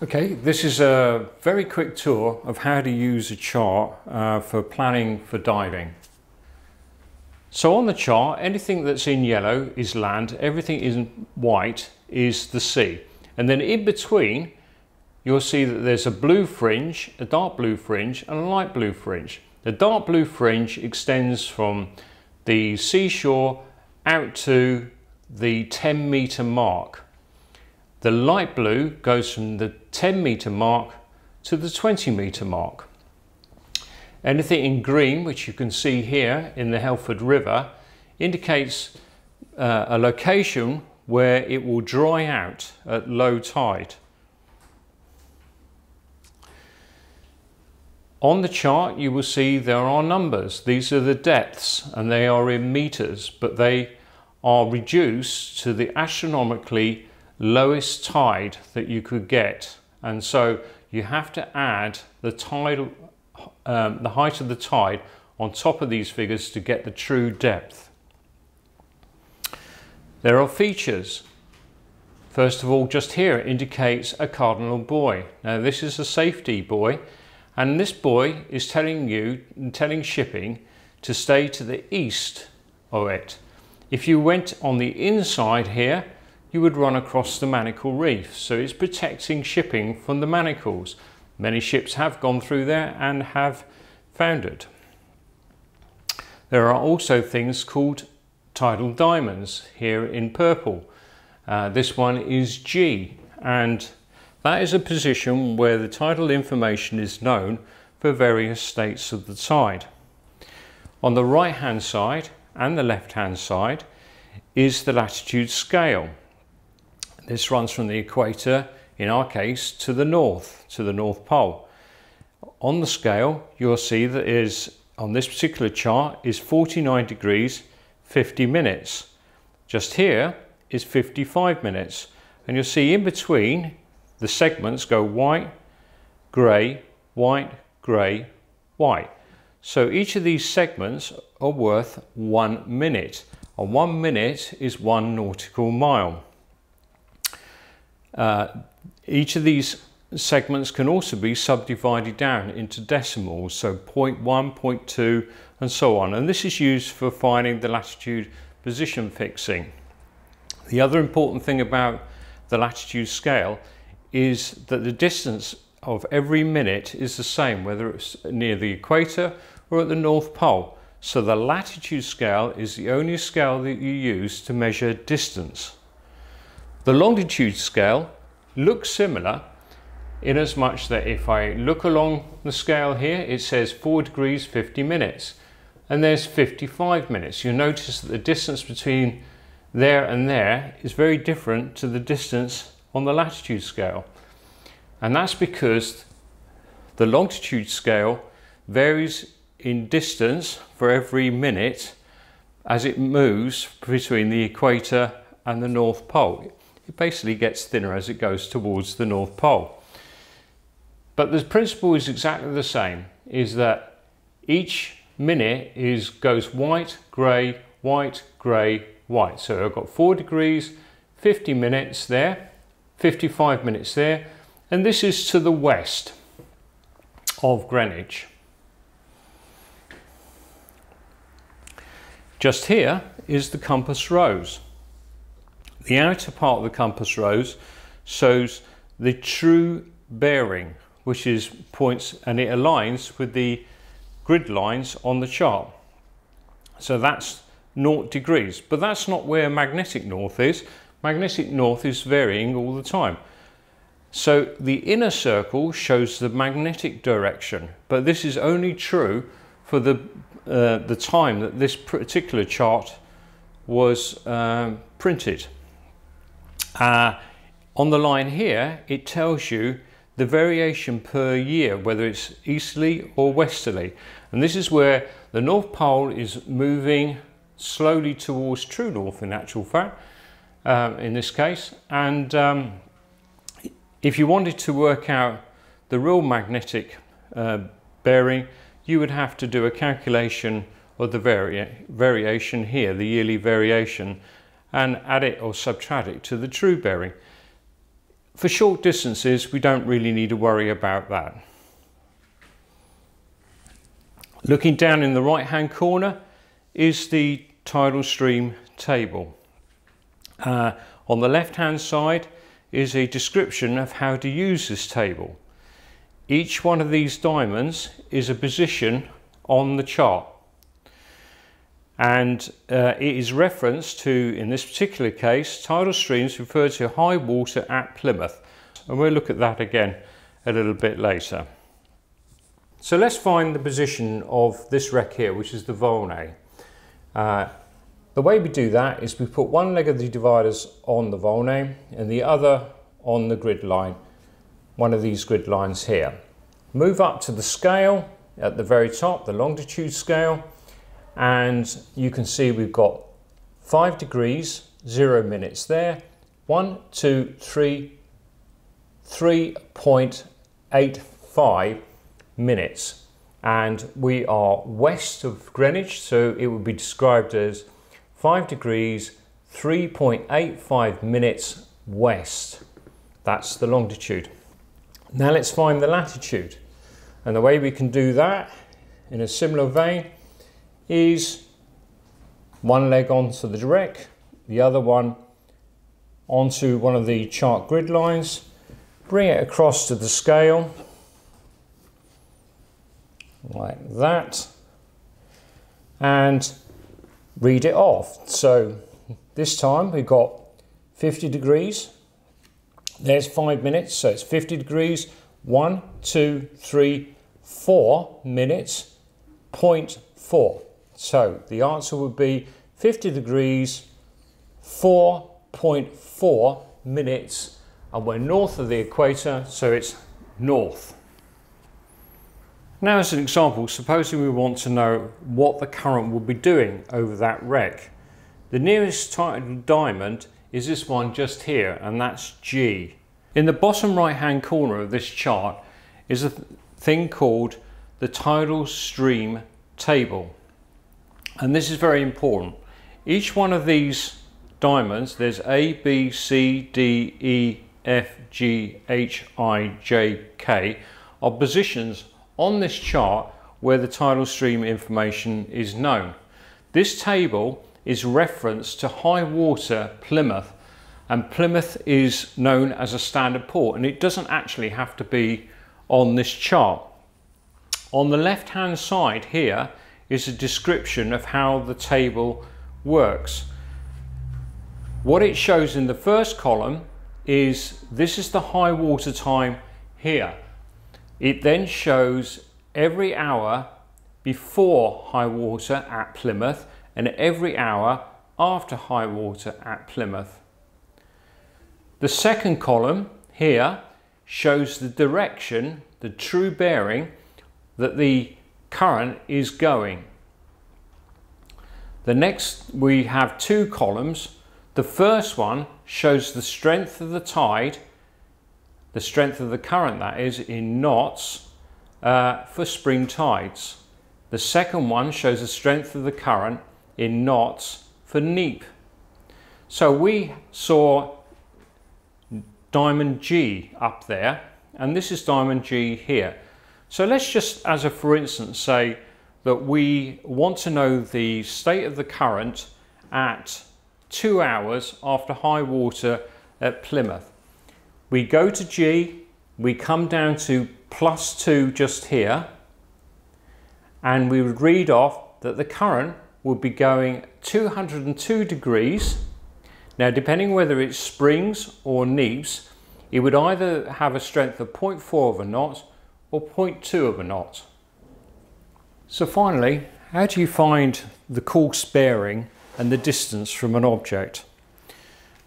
Okay, this is a very quick tour of how to use a chart for planning for diving. So on the chart, anything that's in yellow is land, everything in white is the sea. And then in between, you'll see that there's a blue fringe, a dark blue fringe, and a light blue fringe. The dark blue fringe extends from the seashore out to the 10-meter mark. The light blue goes from the 10-meter mark to the 20-meter mark. Anything in green, which you can see here in the Helford River, indicates a location where it will dry out at low tide. On the chart you will see there are numbers. These are the depths and they are in meters, but they are reduced to the astronomically lowest tide that you could get, and so you have to add the tidal, the height of the tide on top of these figures to get the true depth. There are features. First of all, just here it indicates a cardinal buoy. Now this is a safety buoy, and this buoy is telling shipping to stay to the east of it. If you went on the inside here, you would run across the manacle reef, so it's protecting shipping from the manacles. Many ships have gone through there and have foundered. There are also things called tidal diamonds, here in purple. This one is G, and that is a position where the tidal information is known for various states of the tide. On the right hand side and the left hand side is the latitude scale. This runs from the equator, in our case, to the North Pole. On the scale, you'll see that it is, on this particular chart, is 49 degrees, 50 minutes. Just here is 55 minutes. And you'll see in between, the segments go white, grey, white, grey, white. So each of these segments are worth 1 minute. And 1 minute is 1 nautical mile. Each of these segments can also be subdivided down into decimals, so 0.1, 0.2 and so on, and this is used for finding the latitude position fixing. The other important thing about the latitude scale is that the distance of every minute is the same, whether it's near the equator or at the North Pole, so the latitude scale is the only scale that you use to measure distance. The longitude scale looks similar in as much that if I look along the scale here, it says 4 degrees 50 minutes and there's 55 minutes. You'll notice that the distance between there and there is very different to the distance on the latitude scale. And that's because the longitude scale varies in distance for every minute as it moves between the equator and the North Pole. It basically gets thinner as it goes towards the North Pole. But the principle is exactly the same, is that each minute goes white, grey, white, grey, white. So I've got 4 degrees, 50 minutes there, 55 minutes there, and this is to the west of Greenwich. Just here is the compass rose. The outer part of the compass rose shows the true bearing, which is points, and it aligns with the grid lines on the chart. So that's 0 degrees, but that's not where magnetic north is. Magnetic north is varying all the time. So the inner circle shows the magnetic direction, but this is only true for the time that this particular chart was printed. On the line here, it tells you the variation per year, whether it's easterly or westerly. And this is where the North Pole is moving slowly towards true north, in actual fact, in this case. And if you wanted to work out the real magnetic bearing, you would have to do a calculation of the variation here, the yearly variation, and add it or subtract it to the true bearing. For short distances, we don't really need to worry about that. Looking down in the right-hand corner is the tidal stream table. On the left-hand side is a description of how to use this table. Each one of these diamonds is a position on the chart, and it is referenced to, in this particular case, tidal streams refer to high water at Plymouth, and we'll look at that again a little bit later. So let's find the position of this wreck here, which is the Volney. The way we do that is we put one leg of the dividers on the Volney and the other on the grid line, one of these grid lines here. Move up to the scale at the very top, the longitude scale, and you can see we've got 5 degrees, 0 minutes there, 1, 2, 3, 3.85 minutes. And we are west of Greenwich, so it would be described as 5 degrees, 3.85 minutes west. That's the longitude. Now let's find the latitude. And the way we can do that in a similar vein is one leg onto the wreck, the other one onto one of the chart grid lines, bring it across to the scale like that and read it off. So this time we've got 50 degrees, there's 5 minutes, so it's 50 degrees, 1, 2, 3, 4 minutes, 0.4. So the answer would be 50 degrees, 4.4 minutes, and we're north of the equator, so it's north. Now as an example, supposing we want to know what the current will be doing over that wreck. The nearest tidal diamond is this one just here, and that's G. In the bottom right-hand corner of this chart is a thing called the tidal stream table. And this is very important. Each one of these diamonds, there's A, B, C, D, E, F, G, H, I, J, K, are positions on this chart where the tidal stream information is known. This table is referenced to high water Plymouth, and Plymouth is known as a standard port, and it doesn't actually have to be on this chart. On the left-hand side here is a description of how the table works. What it shows in the first column is this is the high water time here. It then shows every hour before high water at Plymouth and every hour after high water at Plymouth. The second column here shows the direction, the true bearing that the current is going. The next, we have two columns. The first one shows the strength of the tide, the strength of the current that is, in knots for spring tides. The second one shows the strength of the current in knots for neap. So we saw diamond G up there, and this is diamond G here. So let's just, as a for instance, say that we want to know the state of the current at 2 hours after high water at Plymouth. We go to G, we come down to +2 just here, and we would read off that the current would be going 202 degrees. Now, depending whether it's springs or neaps, it would either have a strength of 0.4 of a knot or 0.2 of a knot. So finally, how do you find the course bearing and the distance from an object?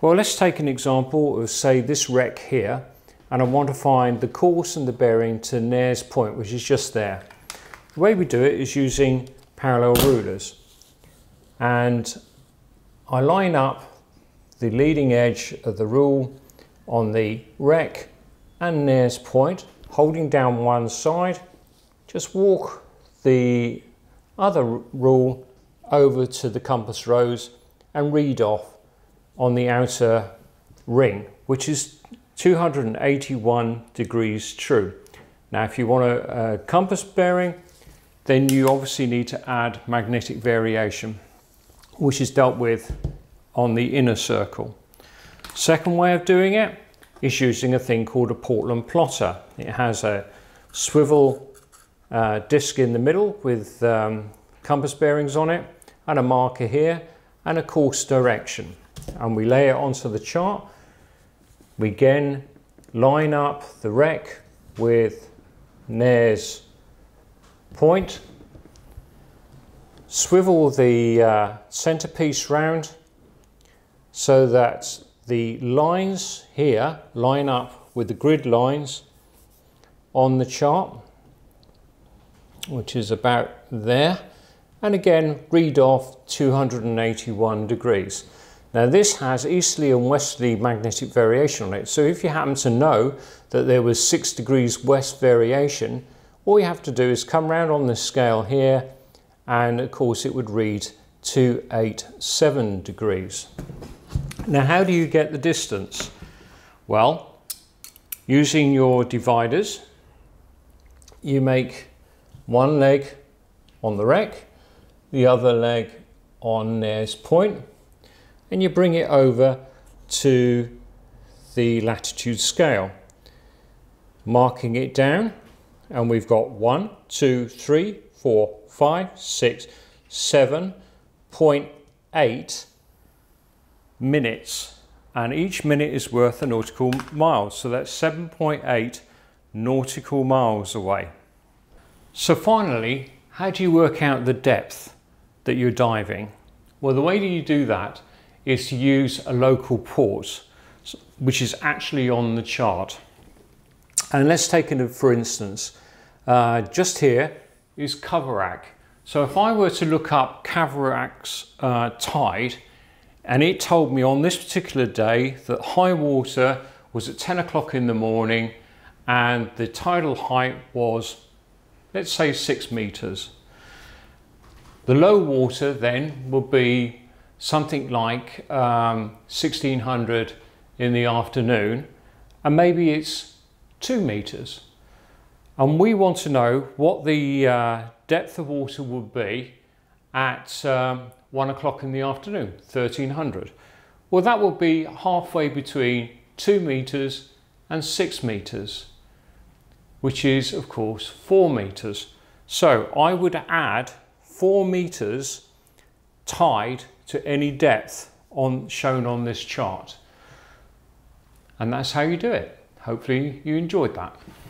Well, let's take an example of, say, this wreck here, and I want to find the course and the bearing to Nares Point, which is just there. The way we do it is using parallel rulers, and I line up the leading edge of the rule on the wreck and Nares Point, holding down one side, just walk the other rule over to the compass rose and read off on the outer ring, which is 281 degrees true. Now, if you want a compass bearing, then you obviously need to add magnetic variation, which is dealt with on the inner circle. Second way of doing it is using a thing called a Portland plotter. It has a swivel disc in the middle with compass bearings on it, and a marker here, and a course direction. And we lay it onto the chart. We again line up the wreck with Nares Point, swivel the centerpiece round so that the lines here line up with the grid lines on the chart, which is about there, and again read off 281 degrees. Now this has easterly and westerly magnetic variation on it, so if you happen to know that there was 6 degrees west variation, all you have to do is come round on this scale here, and of course it would read 287 degrees. Now how do you get the distance? Well, using your dividers, you make one leg on the wreck, the other leg on Nares Point, and you bring it over to the latitude scale, marking it down, and we've got 1, 2, 3, 4, 5, 6, 7.8 minutes, and each minute is worth a nautical mile, so that's 7.8 nautical miles away. So finally, how do you work out the depth that you're diving? Well, the way that you do that is to use a local port, which is actually on the chart. And let's take it for instance, just here is Kavarack. So if I were to look up Kavarack's tide, and it told me on this particular day that high water was at 10 o'clock in the morning and the tidal height was, let's say, 6 meters. The low water then would be something like 1600 in the afternoon, and maybe it's 2 meters. And we want to know what the depth of water would be at 1 o'clock in the afternoon, 1300. Well, that will be halfway between 2 meters and 6 meters, which is of course 4 meters. So I would add 4 meters tide to any depth shown on this chart. And that's how you do it. Hopefully you enjoyed that.